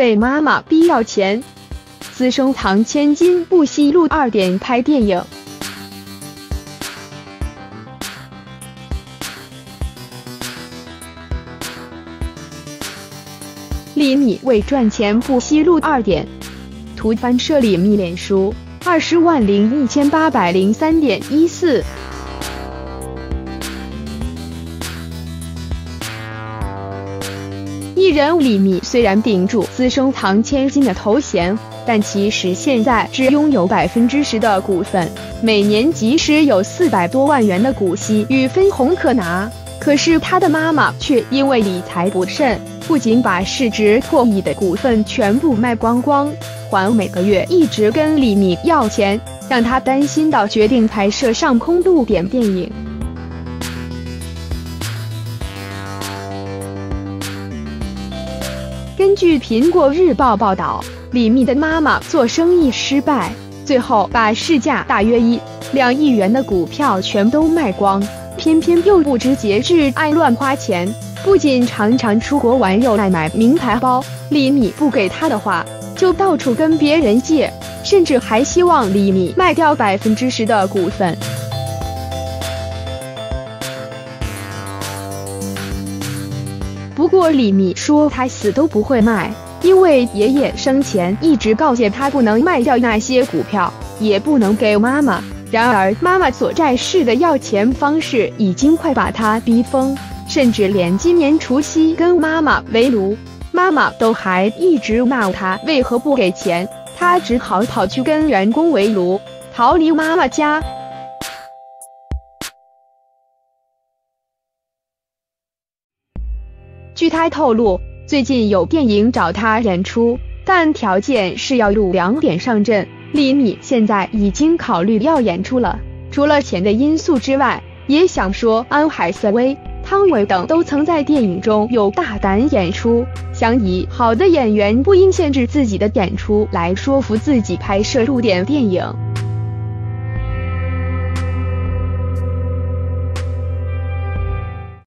被妈妈逼要钱，私生藏千金不惜录2点拍电影。李米为赚钱不惜录2点，图翻摄李米脸书201803.14。艺人李米虽然顶住私生藏千金的头衔，但其实现在只拥有10%的股份，每年即使有400多万元的股息与分红可拿，可是他的妈妈却因为理财不慎，不仅把市值破亿的股份全部卖光光，还每个月一直跟李米要钱，让他担心到决定拍摄上空2点电影。根据《苹果日报》报道，李米的妈妈做生意失败，最后把市价大约1-2亿元的股票全都卖光，偏偏又不知节制，爱乱花钱，不仅常常出国玩，又爱买名牌包。李米不给他的话，就到处跟别人借，甚至还希望李米卖掉10%的股份。不过李米说他死都不会卖，因为爷爷生前一直告诫他不能卖掉那些股票，也不能给妈妈。然而妈妈所债式的要钱方式已经快把他逼疯，甚至连今年除夕跟妈妈围炉，妈妈都还一直骂他为何不给钱，他只好跑去跟员工围炉，逃离妈妈家。据他透露，最近有电影找他演出，但条件是要录2点上阵。李米现在已经考虑要演出了，除了钱的因素之外，也想说安海瑟薇、汤唯等都曾在电影中有大胆演出，想以好的演员不应限制自己的演出来说服自己拍摄入点电影。